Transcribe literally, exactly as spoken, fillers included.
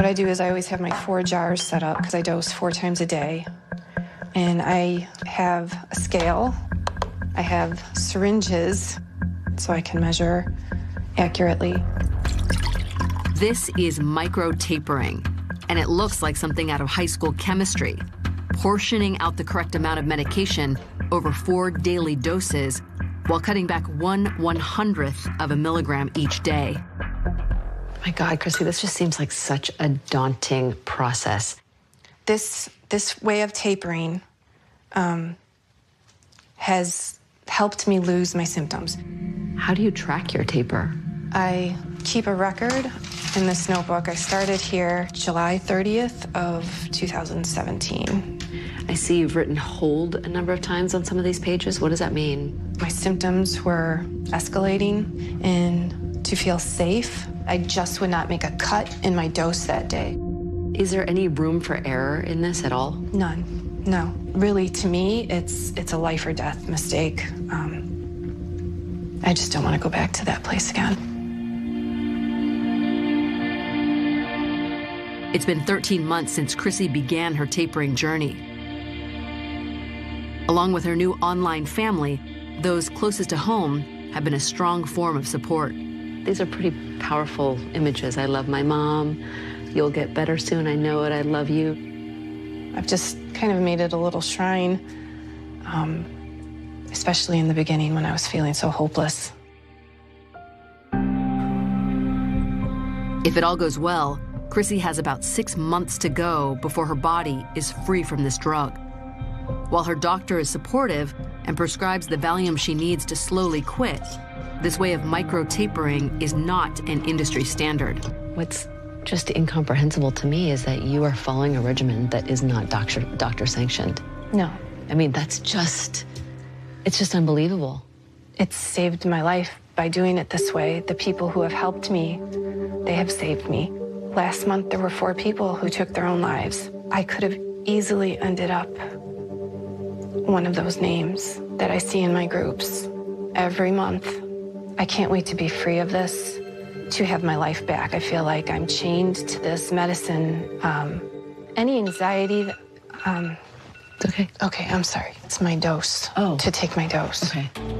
What I do is I always have my four jars set up because I dose four times a day. And I have a scale. I have syringes so I can measure accurately. This is micro-tapering, and it looks like something out of high school chemistry. Portioning out the correct amount of medication over four daily doses while cutting back one one-hundredth of a milligram each day. My God, Chrissy, this just seems like such a daunting process. This, this way of tapering um, has helped me lose my symptoms. How do you track your taper? I keep a record in this notebook. I started here July thirtieth of two thousand seventeen. I see you've written hold a number of times on some of these pages. What does that mean? My symptoms were escalating, and to feel safe, I just would not make a cut in my dose that day. Is there any room for error in this at all? None, no. Really, to me, it's, it's a life or death mistake. Um, I just don't want to go back to that place again. It's been thirteen months since Chrissy began her tapering journey. Along with her new online family, those closest to home have been a strong form of support. These are pretty powerful images. I love my mom. You'll get better soon. I know it. I love you. I've just kind of made it a little shrine, um, especially in the beginning when I was feeling so hopeless. If it all goes well, Chrissy has about six months to go before her body is free from this drug. While her doctor is supportive and prescribes the Valium she needs to slowly quit, this way of micro-tapering is not an industry standard. What's just incomprehensible to me is that you are following a regimen that is not doctor, doctor sanctioned. No. I mean, that's just, it's just unbelievable. It's saved my life by doing it this way. The people who have helped me, they have saved me. Last month, there were four people who took their own lives. I could have easily ended up one of those names that I see in my groups every month. I can't wait to be free of this, to have my life back. I feel like I'm chained to this medicine. Um, any anxiety that, um... It's okay. Okay, I'm sorry. It's my dose. Oh. To take my dose. Okay.